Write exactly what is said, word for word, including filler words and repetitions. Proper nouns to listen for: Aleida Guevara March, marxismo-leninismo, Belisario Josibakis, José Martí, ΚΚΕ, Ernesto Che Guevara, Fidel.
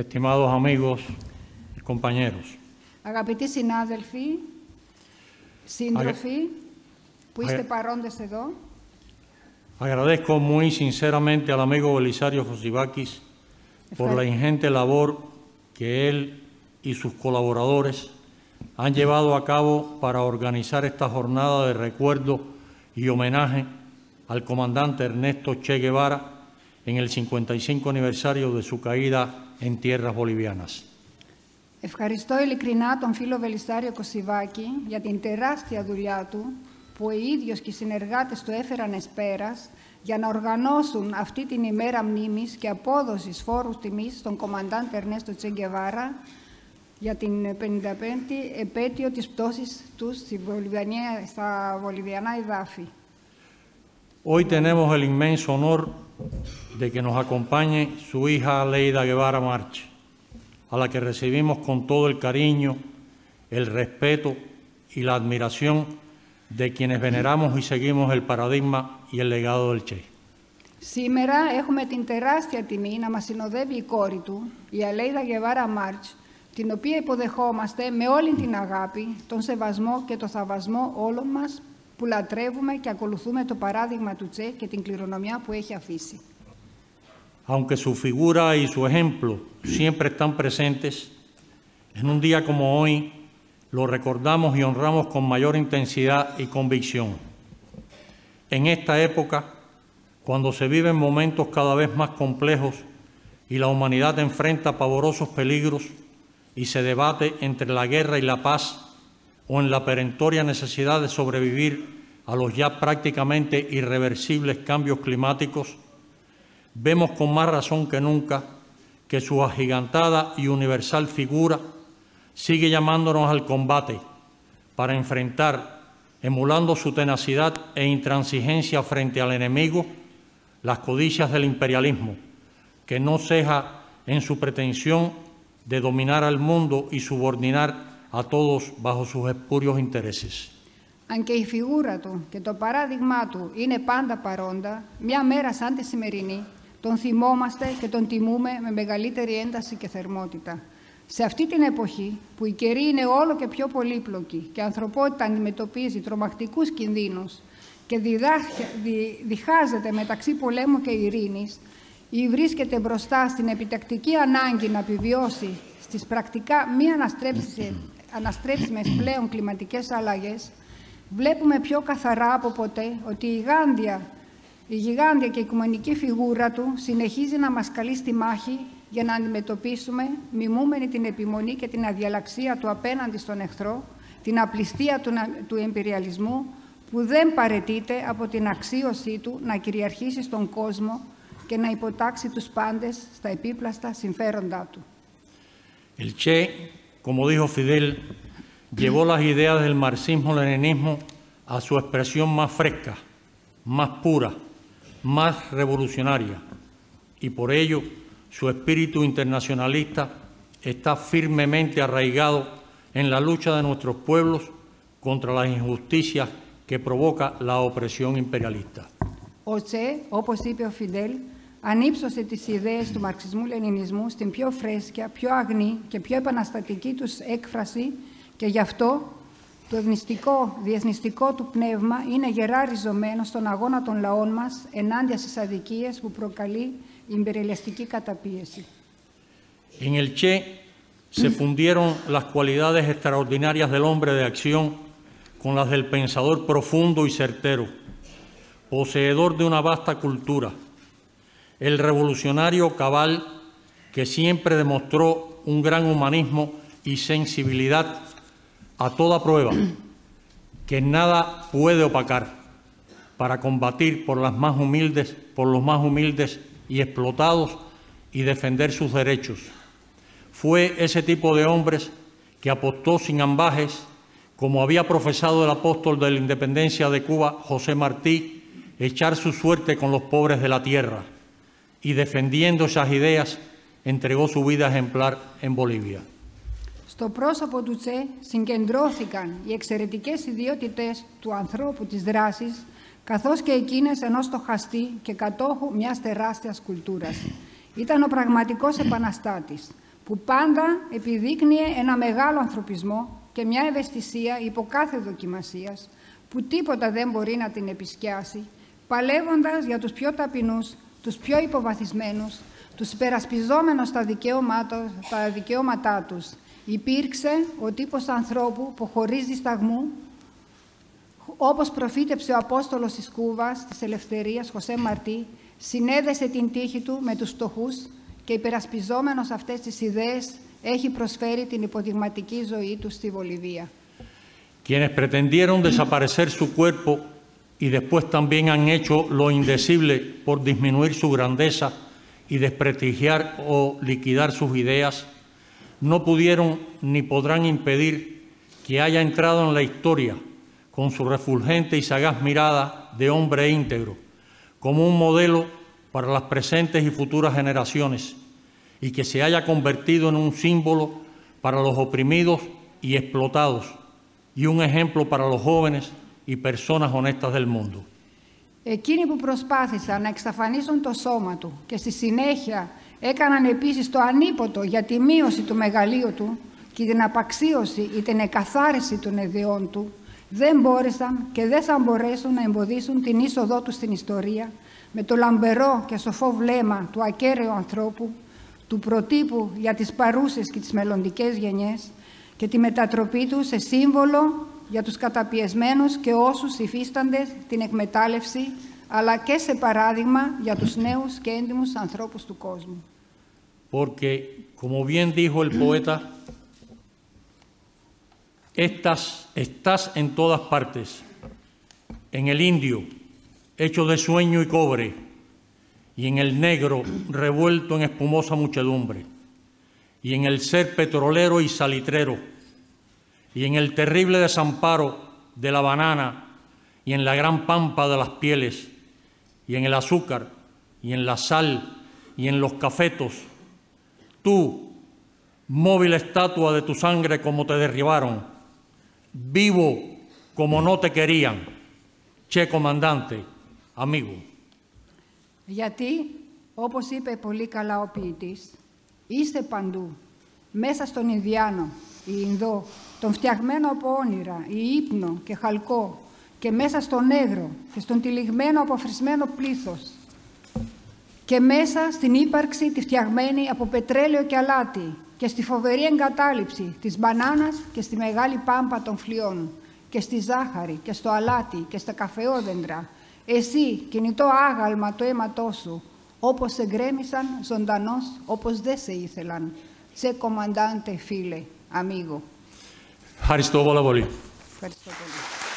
estimados amigos y compañeros. Αγαπητοί συνάδελφοι, σύντροφοι που είστε παρόντες εδώ. Agradezco muy sinceramente al amigo Belisario Josibakis por la ingente labor que él y sus colaboradores han llevado a cabo para organizar esta jornada de recuerdo y homenaje al comandante Ernesto Che Guevara en el cincuenta y cinco aniversario de su caída en tierras bolivianas. Ευχαριστώ ειλικρινά τον φίλο Βελισάριο Κωσιβάκη για την τεράστια δουλειά του που ο ίδιος και οι συνεργάτες του έφεραν εις πέρας για να οργανώσουν αυτή την ημέρα μνήμης και απόδοσης φόρου τιμής στον κομμαντάντε Ερνέστο Τσε Γκεβάρα για την πενηνταπέμπτη επέτειο της πτώσης του στα βολιβιανά εδάφη. Hoy tenemos el inmenso honor de que nos acompañe su hija Aleida Guevara March, a la que recibimos con todo el cariño, el respeto y la admiración de quienes veneramos y seguimos el paradigma y el legado del Che. Σήμερα έχουμε την τεράστια τιμή να μας συνοδεύει η κόρη του, η Αλέιδα Γκεβάρα Μάρτς, την οποία υποδεχόμαστε με όλη την αγάπη, τον σεβασμό και τον θαυμασμό όλων μας που λατρεύουμε και ακολουθούμε το παράδειγμα του Τσε και την κληρονομιά που έχει αφήσει. Aunque su figura y su ejemplo siempre están presentes, en un día como hoy lo recordamos y honramos con mayor intensidad y convicción. En esta época, cuando se viven momentos cada vez más complejos y la humanidad enfrenta pavorosos peligros y se debate entre la guerra y la paz o en la perentoria necesidad de sobrevivir a los ya prácticamente irreversibles cambios climáticos, vemos con más razón que nunca que su agigantada y universal figura sigue llamándonos al combate para enfrentar, emulando su tenacidad e intransigencia frente al enemigo, las codicias del imperialismo, que no ceja en su pretensión de dominar al mundo y subordinar a todos bajo sus espurios intereses. Aunque η figura του και το παράδειγμά του είναι πάντα παρόντα, μια μέρα σαν τη σημερινή, τον θυμόμαστε και τον τιμούμε με μεγαλύτερη ένταση και θερμότητα. Σε αυτή την εποχή που οι καιροί είναι όλο και πιο πολύπλοκοι και η ανθρωπότητα αντιμετωπίζει τρομακτικούς κινδύνους και διχάζεται μεταξύ πολέμου και ειρήνης ή βρίσκεται μπροστά στην επιτακτική ανάγκη να επιβιώσει στις πρακτικά μη αναστρέψιμες πλέον κλιματικές αλλαγές, βλέπουμε πιο καθαρά από ποτέ ότι η γιγάντια, η γιγάντια και η οικουμενική φιγούρα του συνεχίζει να μας καλεί στη μάχη για να αντιμετωπίσουμε, μιμούμενη την επιμονή και την αδιαλαξία του απέναντι στον εχθρό, την απληστία του, του εμπειριαλισμού, που δεν παρετείται από την αξίωσή του να κυριαρχήσει στον κόσμο και να υποτάξει τους πάντες στα επίπλαστα συμφέροντά του. El Che, como dijo Fidel, llevó las ideas del marxismo-leninismo a su expresión más fresca, más pura, más revolucionaria, y por ello su espíritu internacionalista está firmemente arraigado en la lucha de nuestros pueblos contra las injusticias que provoca la opresión imperialista. Ο Τσε, όπως είπε ο Φιντέλ, ανύψωσε τις ιδέες του μαρξισμού-λενινισμού στην πιο φρέσκια, πιο αγνή και πιο επαναστατική τους έκφραση. Και γι' αυτό το ευνηστικό, διεθνιστικό του πνεύμα είναι γερά ριζωμένο στον αγώνα των λαών μας ενάντια στις αδικίες που προκαλεί η υπεριαλιστική καταπίεση. En el Che se fundieron las cualidades extraordinarias del hombre de acción con las del pensador profundo y certero, poseedor de una vasta cultura, el revolucionario cabal que siempre demostró un gran humanismo y sensibilidad a toda prueba, que nada puede opacar, para combatir por las más humildes, por los más humildes y explotados y defender sus derechos. Fue ese tipo de hombres que apostó sin ambages, como había profesado el apóstol de la independencia de Cuba, José Martí, echar su suerte con los pobres de la tierra, y defendiendo esas ideas entregó su vida ejemplar en Bolivia. Στο πρόσωπο του Τσε συγκεντρώθηκαν οι εξαιρετικές ιδιότητες του ανθρώπου της δράσης, καθώς και εκείνες ενός στοχαστή και κατόχου μιας τεράστιας κουλτούρας. Ήταν ο πραγματικός επαναστάτης που πάντα επιδείκνυε ένα μεγάλο ανθρωπισμό και μια ευαισθησία υπό κάθε δοκιμασίας που τίποτα δεν μπορεί να την επισκιάσει, παλεύοντας για τους πιο ταπεινούς, τους πιο υποβαθισμένους, τους υπερασπιζόμενους τα δικαιώματα, τα δικαιώματά τους. Υπήρξε ο τύπος ανθρώπου που χωρίς δισταγμού, όπως προφήτεψε ο Απόστολος της Κούβας, της Ελευθερίας, Χωσέ Μαρτί, συνέδεσε την τύχη του με τους φτωχούς και υπερασπιζόμενος αυτές τις ιδέες έχει προσφέρει την υποδειγματική ζωή του στη Βολιβία. Quienes pretendieron desaparecer su cuerpo y después también han hecho lo indecible por disminuir su grandeza y desprestigiar o liquidar sus ideas, no pudieron ni podrán impedir que haya entrado en la historia con su refulgente y sagaz mirada de hombre íntegro, como un modelo para las presentes y futuras generaciones, y que se haya convertido en un símbolo para los oprimidos y explotados, y un ejemplo para los jóvenes y personas honestas del mundo. Εκείνοι που προσπάθησαν να εξαφανίσουν το σώμα του και στη συνέχεια έκαναν επίσης το ανίποτο για τη μείωση του μεγαλείου του και την απαξίωση ή την εκαθάριση των ιδεών του, δεν μπόρεσαν και δεν θα μπορέσουν να εμποδίσουν την είσοδό του στην ιστορία με το λαμπερό και σοφό βλέμμα του ακέραιου ανθρώπου, του προτύπου για τις παρούσες και τις μελλοντικές γενιές και τη μετατροπή του σε σύμβολο για τους καταπιεσμένους και όσους υφίστανται την εκμετάλλευση, αλλά και σε παράδειγμα για τους νέους και έντιμους ανθρώπους του κόσμου. Porque, como bien dijo el poeta, Estás, estás en todas partes, en el indio, hecho de sueño y cobre, y en el negro, revuelto en espumosa muchedumbre, y en el ser petrolero y salitrero, y en el terrible desamparo de la banana, y en la gran pampa de las pieles, y en el azúcar, y en la sal, y en los cafetos. Tú, móvil estatua de tu sangre como te derribaron, vivo como no te querían, Che comandante, amigo. Γιατί, όπως είπε πολύ καλά ο ποιητής, είστε παντού, μέσα στον Ινδιάνο, η Ινδό, τον φτιαγμένο από όνειρα, η ύπνο και χαλκό, και μέσα στον έγρο και στον τυλιγμένο αποφρισμένο πλήθος, και μέσα στην ύπαρξη τη φτιαγμένη από πετρέλαιο και αλάτι, και στη φοβερή εγκατάλειψη της μπανάνας και στη μεγάλη πάμπα των φλοιών, και στη ζάχαρη και στο αλάτι και στα καφεόδεντρα, εσύ κινητό άγαλμα το αίματό σου, όπως σε γκρέμισαν ζωντανός, όπως δεν σε ήθελαν. Σε κομμαντάντε φίλε, αμίγο. Ευχαριστώ πολύ. Ευχαριστώ πολύ.